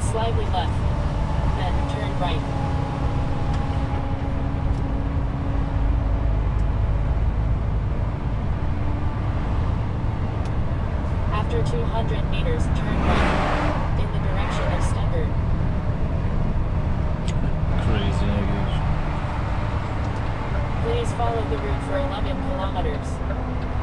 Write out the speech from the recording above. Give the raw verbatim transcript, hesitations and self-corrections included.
turn slightly left and turn right. After two hundred meters, turn right in the direction of Stubborn. Crazy niggas. Please follow the route for eleven kilometers.